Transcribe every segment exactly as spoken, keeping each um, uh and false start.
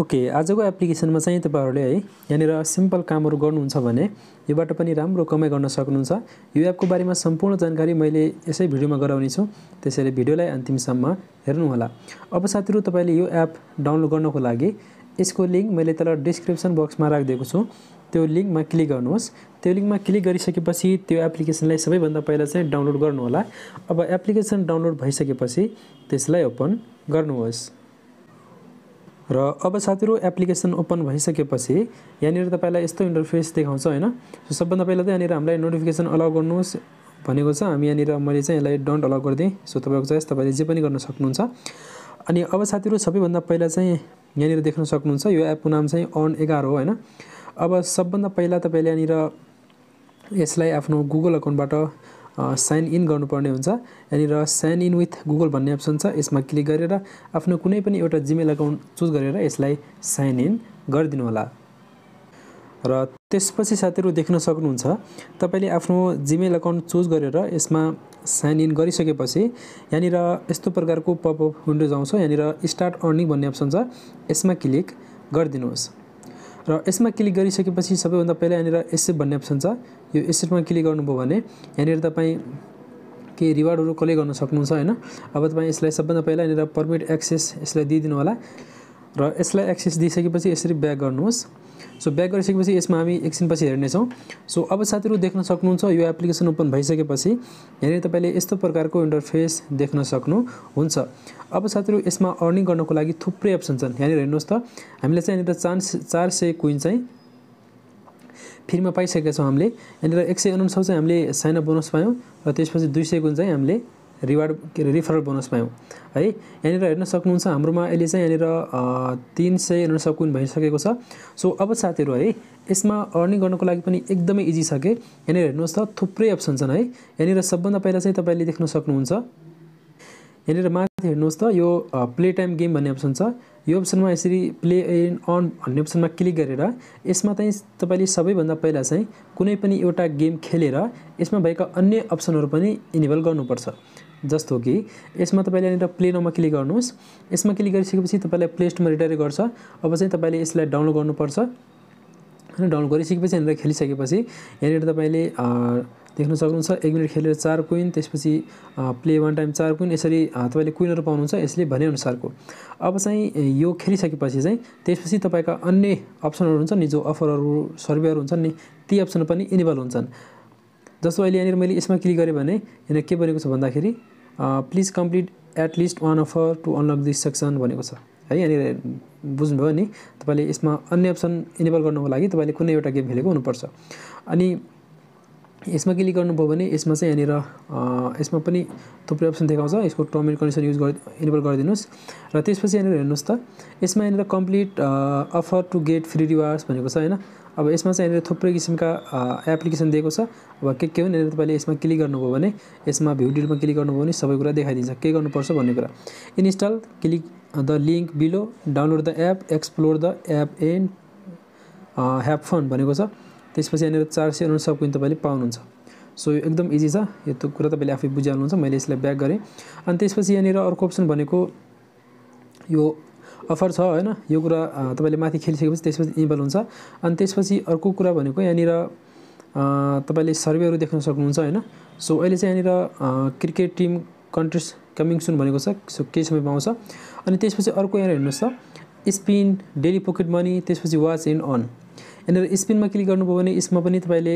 Okay okay, आजको एप्लिकेसनमा चाहिँ तपाईहरुले है यहाँ सिम्पल कामहरु गर्नुहुन्छ भने योबाट पनि राम्रो कमाई गर्न सक्नुहुन्छ। यो एपको बारेमा सम्पूर्ण जानकारी मैले यसै भिडियोमा गराउने छु, त्यसैले भिडियोलाई अन्तिमसम्म हेर्नु होला। अब साथीहरु तपाईले यो एप डाउनलोड गर्नको लागि यसको लिंक मैले तल डिस्क्रिप्सन बक्समा राखिदिएको छु, त्यो लिंकमा क्लिक गर्नुहोस्। त्यो लिंकमा क्लिक गरिसकेपछि त्यो एप्लिकेसनलाई सबैभन्दा पहिला चाहिँ डाउनलोड गर्नु होला। अब एप्लिकेसन डाउनलोड भइसकेपछि त्यसलाई ओपन गर्नुहोस् र अब साथीहरु एप्लिकेसन ओपन भइसकेपछि यहाँ तपाईलाई यस्तो इन्टरफेस देखाउँछ हैन। सो सबभन्दा पहिला त यहाँ हामीलाई नोटिफिकेसन अलाउ गर्नुहोस् भनेको छ, हामी यहाँ मैले चाहिँ यसलाई डोन्ट अलाउ गर्दिए। सो तपाईको चोइस, तपाईले जे पनि गर्न सक्नुहुन्छ। अनि अब साथीहरु सबैभन्दा पहिला चाहिँ यहाँ देख्न सक्नुहुन्छ यो एपको नाम चाहिँ अर्न इलेभेन हो हैन। अब सबभन्दा पहिला तपाईले यहाँ यसलाई आफ्नो गुगल अकाउन्टबाट साइन इन गर्नुपर्ने हुन्छ। यहाँ साइन इन विथ गुगल भन्ने अप्सन छ, यसमा क्लिक गरेर आफ्नो कुनै पनि एउटा जीमेल अकाउन्ट चुज गरेर यसलाई साइन इन गरिदिनु होला। र त्यसपछि साथीहरु देख्न सक्नुहुन्छ तपाईले आफ्नो जीमेल अकाउन्ट चुज गरेर यसमा साइन इन गरिसकेपछि यहाँ यस्तो प्रकारको पपअप विन्डोज आउँछ। यहाँ स्टार्ट अर्निङ भन्ने अप्सन छ, यसमा क्लिक गरिदिनुहोस् र यसमा क्लिक गरिसकेपछि सबैभन्दा पहिला यहाँ एसेट भन्ने अप्सन छ, यो एसेटमा क्लिक गर्नुभयो भने यहाँ तपाईं के रिवार्डहरु कलेक्ट गर्न सक्नुहुन्छ हैन। अब तपाईं यसलाई सबभन्दा पहिला यहाँ परमिट एक्सेस यसलाई दिदिनु होला र यसलाई एक्सेस दिइसकेपछि यसरी ब्याक गर्नुहोस्। सो ब्याक गरिसकेपछि यसमा हामी एकछिन पछि हेर्ने छौं। सो अब साथीहरु देख्न सक्नुहुन्छ यो एप्लिकेसन ओपन भइसकेपछि यहाँ तपाईले यस्तो प्रकारको इन्टरफेस देख्न सक्नु हुन्छ। अब साथीहरु यसमा अर्निङ गर्नको लागि थुप्रै अप्सन छन्, यहाँ हेर्नुस् त हामीले चाहिँ यहाँ चार सय क्विन चाहिँ फ्रीमा पाइसकेका छौं। हामीले यहाँ एक सय उन्नाइस चाहिँ हामीले साइन अप बोनस पायौं र त्यसपछि दुई सय क्विन चाहिँ हामीले रिवार्ड रिफरल बोनस पायौं है। यहाँ हेर्न सक्नुहुन्छ हाम्रोमा अहिले चाहिँ यहाँ तीन सय उन्नाइस क्विन भइसकेको छ। सो अब साथीहरु है यसमा अर्निङ गर्नको लागि पनि एकदमै इजी छ के। यहाँ हेर्नुहोस् त थुप्रै अप्सन छन् है। यहाँ सबभन्दा पहिला चाहिँ तपाईले देख्न सक्नुहुन्छ यहाँ माथि हेर्नुहोस् त यो प्ले टाइम गेम भन्ने अप्सन छ, यो अप्सनमा यसरी प्ले एन्ड अन भन्ने अप्सनमा क्लिक गरेर यसमा चाहिँ तपाईले सबैभन्दा पहिला चाहिँ कुनै पनि एउटा गेम खेलेर यसमा भएका अन्य अप्सनहरु पनि इनेबल गर्नुपर्छ। जस्तो कि यसमा तपाईले यहाँ प्ले नाउमा क्लिक गर्नुहोस्, यसमा क्लिक गरिसकेपछि तपाईलाई प्ले स्टोरमा रिडाइरेक्ट गर्छ। अब चाहिँ तपाईले यसलाई डाउनलोड गर्नुपर्छ हैन। डाउनलोड गरिसकेपछि यहाँ खेलिसकेपछि यहाँ तपाईले देख्न सक्नुहुन्छ एक मिनेट खेलेर चार क्विन, त्यसपछि प्ले वान टाइम चार क्विन, यसरी तपाईले क्विनहरु पाउनुहुन्छ यसले भने अनुसारको। अब चाहिँ यो खेलिसकेपछि चाहिँ त्यसपछि तपाईका अन्य अप्सनहरु हुन्छन् नि, जो अफरहरु सर्भेहरु हुन्छन् नि, ती अप्सन पनि इनेबल हुन्छन्। जस्तो अहिले यहाँ मैले यसमा क्लिक गरे भने यहाँ के भनेको छ भन्दाखेरि please complete at least one offer to unlock this section भनेको छ है। यहाँ बुझ्नुभयो नि, तपाईले यसमा अन्य अप्सन इनेबल गर्नको लागि तपाईले कुनै एउटा गेम खेलेको हुनुपर्छ। अनि यसमा क्लिक गर्नुभयो भने यसमा चाहिँ यहाँ यसमा पनि थुप्रै अप्सन देखाउँछ, यसको टर्म एन्ड कन्डिसन युज गरि इनेबल गरिदिनुहोस्। र त्यसपछि यहाँ हेर्नुहोस् त यसमा यहाँ complete offer to get free rewards भनेको छ हैन। अब यसमा चाहिँ यहाँ थुप्रै किसिमका एप्लिकेसन दिएको छ। अब के के हो यहाँ तपाईले यसमा क्लिक गर्नुभयो भने यसमा भ्यू डिटेलमा क्लिक गर्नुभयो भने सबै कुरा देखाइदिन्छ के गर्नुपर्छ भन्ने कुरा। Install click the link below, download the app, explore the app and have fun भनेको छ। त्यसपछि यहाँ चार सय उन्नाइस क्विन तपाईले पाउनुहुन्छ। सो यो एकदम इजी छ, यो त कुरा तपाईले आफै बुझिहाल्नुहुन्छ। मैले यसलाई ब्याक गरेँ अनि त्यसपछि यहाँ अर्को अप्सन भनेको यो अफर छ हैन। यो कुरा तपाईले माथि खेलिसकेपछि त्यसपछि इनेबल हुन्छ। अनि त्यसपछि अर्को कुरा भनेको यहाँ तपाईले सर्भेहरु देख्न सक्नुहुन्छ हैन। सो अहिले चाहिँ यहाँ cricket team contest coming soon भनेको छ, सो केही समयमा आउँछ। अनि त्यसपछि अर्को यहाँ हेर्नुहोस् त स्पिन, डेली पकेट मनी, त्यसपछि वाच एन्ड अन। यहाँ स्पिनमा क्लिक गर्नुभयो भने यसमा पनि तपाईले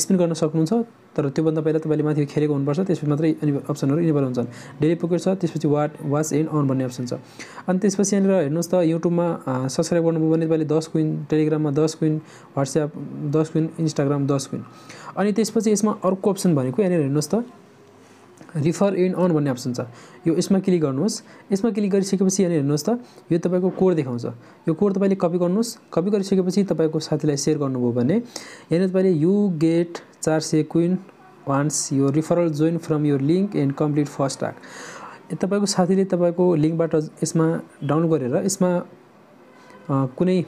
स्पिन गर्न सक्नुहुन्छ, तर त्योभन्दा पहिला तपाईले माथि खेलेको हुनुपर्छ, त्यसपछि मात्रै अप्सनहरु इनेबल हुन्छन्। डेली पकेट छ, त्यसपछि वाट वाच एन्ड अन भन्ने अप्सन छ। अनि त्यसपछि यहाँ हेर्नुहोस् त युट्युबमा सब्स्क्राइब गर्नुभयो भने तपाईले दस क्विन, टेलिग्राममा दस क्विन, WhatsApp दस क्विन, Instagram दस क्विन। अनि त्यसपछि यसमा अर्को अप्सन भनेको यहाँ हेर्नुहोस् त रिफर एन्ड अन भन्ने अप्सन छ, यो यसमा क्लिक गर्नुहोस्। यसमा क्लिक गरिसकेपछि यहाँ हेर्नुहोस् त यो तपाईको कोड देखाउँछ, यो कोड तपाईले कपी गर्नुहोस्। कपी गरिसकेपछि तपाईको साथीलाई सेयर गर्नुभयो भने यहाँ तपाईले यु गेट चार सय coin once your referral join from your link and complete first task. तपाईको साथीले तपाईको लिंकबाट यसमा डाउनलोड गरेर यसमा कुनै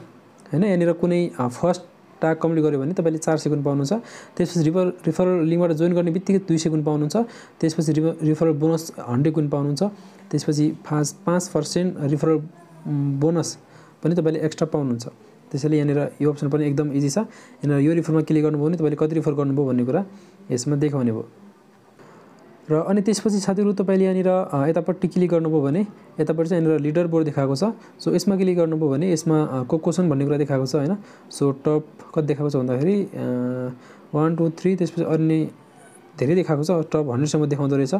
हैन यहाँ कुनै फर्स्ट टास्क कम्प्लिट गर्यो भने तपाईले चार सेकेन्ड पाउनुहुन्छ। त्यसपछि रिफर रिफरल लिंकबाट जोइन गर्ने बित्तिकै दुई सेकेन्ड पाउनुहुन्छ। त्यसपछि रिफरल बोनस हन्ड्रेड क्विन पाउनुहुन्छ। त्यसपछि पाँच पाँच पर्सेंट रिफरल बोनस तपाईले एक्स्ट्रा पाउनुहुन्छ। त्यसैले यहाँ यो अप्सन पनि एकदम इजी छ। यहाँ यो रिफरमा क्लिक गर्नुभयो भने तपाईले कति रिफर गर्नुभयो भन्ने कुरा यसमा देखाउने भयो। र अनि त्यसपछि साथीहरु तपाईले यहाँ यतापट्टि क्लिक गर्नुभयो भने यतापट्टि चाहिँ यहाँ लिडर बोर्ड देखाएको छ। सो यसमा क्लिक गर्नुभयो भने यसमा को क्वेशन भन्ने कुरा देखाएको छ हैन। सो टप कति देखाएको छ भन्दाखेरि एक दुई तीन त्यसपछि अन्य धेरै देखाएको छ, टप एक सय सम्म देखाउँदो रहेछ।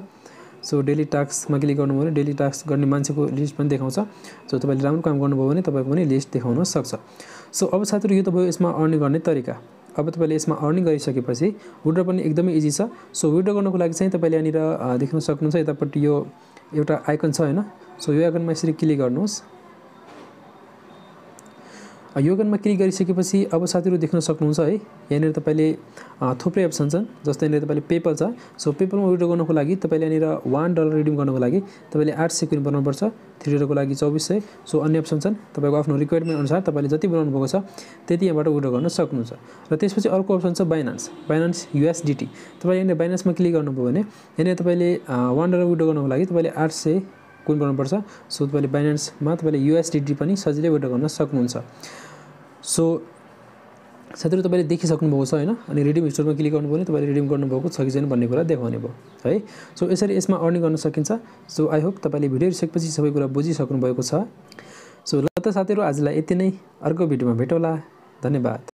सो डेली टास्कमा क्लिक गर्नुभयो भने डेली टास्क गर्ने मान्छेको लिस्ट पनि देखाउँछ। सो तपाईले राम्रो काम गर्नुभयो भने तपाईको पनि लिस्ट देखाउन सक्छ। सो अब साथीहरु यो तपाईको यसमा अर्न गर्ने तरिका। अब तपाईले यसमा अर्निङ गरिसकेपछि विड्रो पनि एकदमै इजी छ। सो विड्रो गर्नको लागि चाहिँ तपाईले यहाँ निर देख्न सक्नुहुन्छ यतापट्टि यो एउटा आइकन छ हैन। सो यो आइकनमा यसरी क्लिक गर्नुहोस्। यो आइकनमा क्लिक गरिसकेपछि अब साथीहरु देख्न सक्नुहुन्छ है यहाँ निर तपाईले थुप्रै अप्सन छन्। जस्तै यहाँ निर तपाईले पेपल छ। सो पेपलमा विड्रो गर्नको लागि तपाईले यहाँ निर एक डलर रिडीम गर्नको लागि तपाईले आठ सय क्विन बनाउनु पर्छ, तीन डलरको लागि चौबिस सय। सो अन्य अप्सन छन्, तपाईको आफ्नो रिक्वायरमेन्ट अनुसार तपाईले जति बनाउनु भएको छ त्यति यहाँबाट विड्रो गर्न सक्नुहुन्छ। र त्यसपछि अर्को अप्सन छ बाइनान्स, बाइनान्स युएसडीटी। तपाईले यहाँ बाइनान्समा क्लिक गर्नुभयो भने यहाँ तपाईले एक डलर विड्रो गर्नको लागि तपाईले आठ सय क्विन बनाउनु पर्छ। सो तपाईले बाइनान्समा तपाईले युएसडीटी पनि सजिलै विड्रो गर्न सक्नुहुन्छ। सो साथीहरु तपाईले देखिसक्नु भएको छ हैन। अनि रिडीम हिस्टोरीमा क्लिक गर्नुभयो भने तपाईले रिडीम गर्नुभएको छ कि छैन भन्ने कुरा देखाउने भयो है। सो यसरी यसमा अर्निङ गर्न सकिन्छ। सो आई होप तपाईले भिडियो हेरिसकेपछि सबै कुरा बुझिसक्नु भएको छ। सो ल त साथीहरु आजलाई यति नै, अर्को भिडियोमा भेटौँला। धन्यवाद।